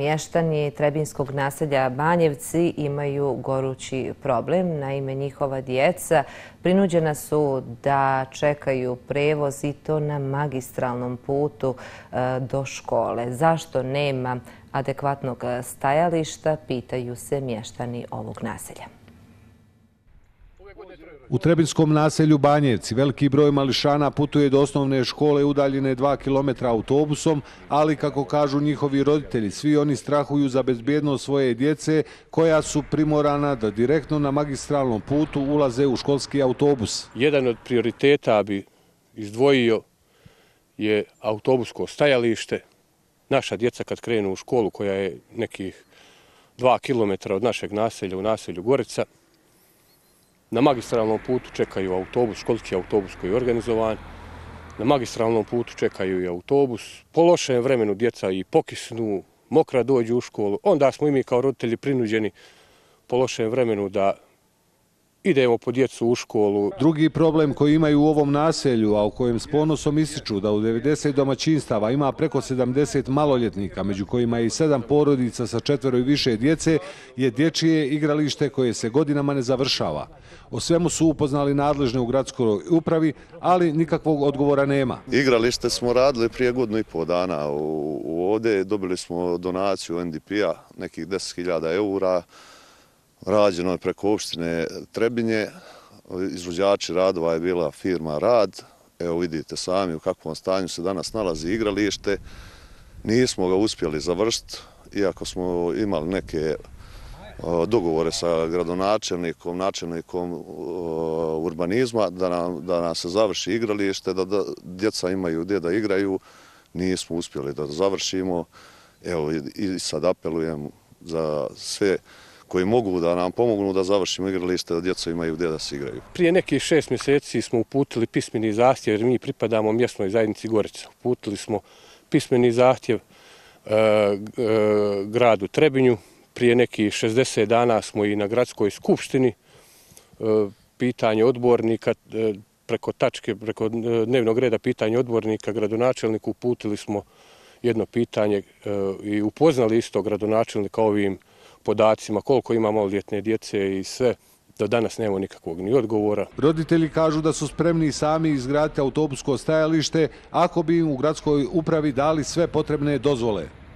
Mještani trebinjskog naselja Banjevci imaju gorući problem. Naime, njihova djeca prinuđena su da čekaju prevoz i to na magistralnom putu do škole. Zašto nema adekvatnog stajališta, pitaju se mještani ovog naselja. U trebinjskom naselju Banjevci veliki broj mališana putuje do osnovne škole udaljene 2 kilometra autobusom, ali kako kažu njihovi roditelji, svi oni strahuju za bezbjednost svoje djece koja su primorana da direktno na magistralnom putu ulaze u školski autobus. Jedan od prioriteta bi izdvojio je autobusko stajalište. Naša djeca kad krenu u školu koja je nekih 2 kilometra od našeg naselja u naselju Gorica, na magistralnom putu čekaju autobus, školski autobus koji je organizovan. Na magistralnom putu čekaju i autobus. Po lošem vremenu djeca i pokisnu, mokra dođu u školu. Onda smo i mi kao roditelji prinuđeni po lošem vremenu da idemo po djecu u školu. Drugi problem koji imaju u ovom naselju, a o kojem s ponosom ističu da u 90 domaćinstava ima preko 70 maloljetnika, među kojima je i 7 porodica sa 4 i više djece, je dječje igralište koje se godinama ne završava. O svemu su upoznali nadležne u gradskoj upravi, ali nikakvog odgovora nema. Igralište smo radili prije godinu i pol dana. Ovdje dobili smo donaciju NDP-a, nekih 10.000 eura. Rađeno je preko opštine Trebinje, izvođači radova je bila firma Rad. Evo vidite sami u kakvom stanju se danas nalazi igralište. Nismo ga uspjeli završiti, iako smo imali neke dogovore sa gradonačelnikom, načelnikom urbanizma da nam se završi igralište, da djeca imaju gdje da igraju. Nismo uspjeli da završimo. Evo i sad apelujem za sve koji mogu da nam pomognu da završimo igralište, da djeca imaju gdje da se igraju. Prije nekih 6 mjeseci smo uputili pismeni zahtjev, jer mi pripadamo mjesnoj zajednici Gorica. Uputili smo pismeni zahtjev gradu Trebinju. Prije nekih 60 dana smo i na gradskoj skupštini pitanje odbornika, preko dnevnog reda pitanje odbornika gradonačelniku uputili smo jedno pitanje i upoznali isto gradonačelnika ovim podacima, koliko ima maloljetne djece i sve, da danas nema nikakvog ni odgovora. Roditelji kažu da su spremni sami izgraditi autobusko stajalište ako bi im u gradskoj upravi dali sve potrebne dozvole.